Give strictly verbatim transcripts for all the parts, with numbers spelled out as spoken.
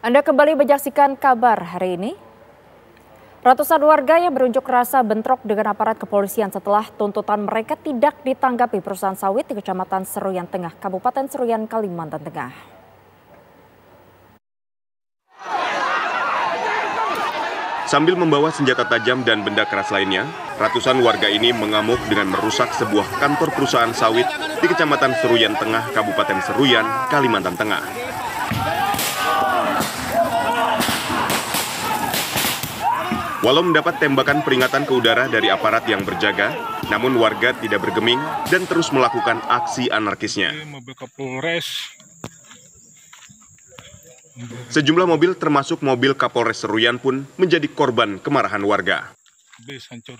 Anda kembali menyaksikan kabar hari ini. Ratusan warga yang berunjuk rasa bentrok dengan aparat kepolisian setelah tuntutan mereka tidak ditanggapi perusahaan sawit di Kecamatan Seruyan Tengah, Kabupaten Seruyan, Kalimantan Tengah. Sambil membawa senjata tajam dan benda keras lainnya, ratusan warga ini mengamuk dengan merusak sebuah kantor perusahaan sawit di Kecamatan Seruyan Tengah, Kabupaten Seruyan, Kalimantan Tengah. Walau mendapat tembakan peringatan ke udara dari aparat yang berjaga, namun warga tidak bergeming dan terus melakukan aksi anarkisnya. Sejumlah mobil termasuk mobil Kapolres Seruyan pun menjadi korban kemarahan warga.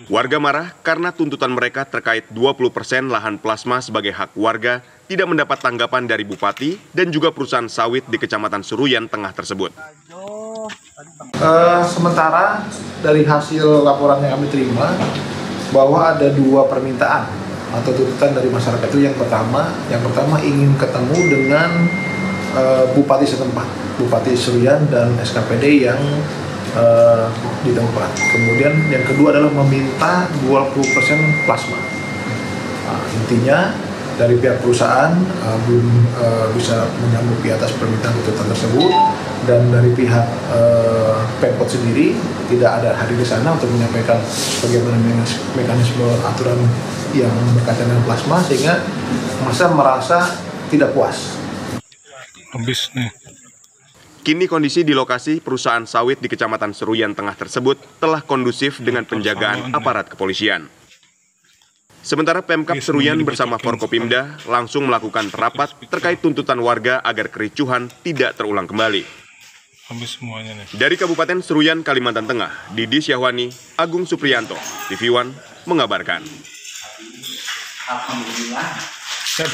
Warga marah karena tuntutan mereka terkait dua puluh persen lahan plasma sebagai hak warga tidak mendapat tanggapan dari Bupati dan juga perusahaan sawit di Kecamatan Seruyan Tengah tersebut. Uh, sementara dari hasil laporan yang kami terima bahwa ada dua permintaan atau tuntutan dari masyarakat itu. Yang pertama, yang pertama ingin ketemu dengan uh, Bupati setempat, Bupati Serian dan S K P D yang uh, di tempat. Kemudian yang kedua adalah meminta dua puluh persen plasma. Nah, intinya dari pihak perusahaan uh, belum uh, bisa menyanggupi atas permintaan tuntutan tersebut, dan dari pihak eh, Pemkot sendiri tidak ada hadir di sana untuk menyampaikan bagaimana mekanisme aturan yang berkaitan dengan plasma, sehingga masa merasa tidak puas. Habis nih. Kini kondisi di lokasi perusahaan sawit di Kecamatan Seruyan Tengah tersebut telah kondusif dengan penjagaan aparat kepolisian. Sementara Pemkab Seruyan bersama Forkopimda langsung melakukan rapat terkait tuntutan warga agar kericuhan tidak terulang kembali. Dari Kabupaten Seruyan, Kalimantan Tengah, Didi Syahwani, Agung Supriyanto, tvOne mengabarkan.